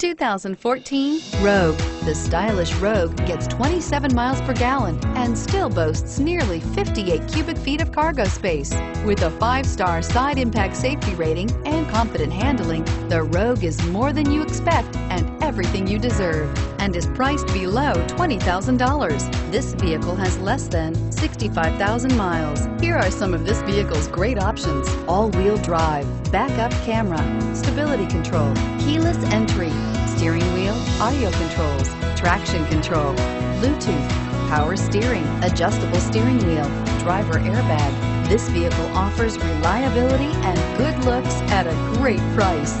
2014 Rogue. The stylish Rogue gets 27 miles per gallon and still boasts nearly 58 cubic feet of cargo space. With a 5-star side impact safety rating and confident handling, the Rogue is more than you expect and everything you deserve, and is priced below $20,000. This vehicle has less than 65,000 miles. Here are some of this vehicle's great options: all-wheel drive, backup camera, stability control, keyless entry, steering wheel audio controls, traction control, Bluetooth, power steering, adjustable steering wheel, driver airbag. This vehicle offers reliability and good looks at a great price.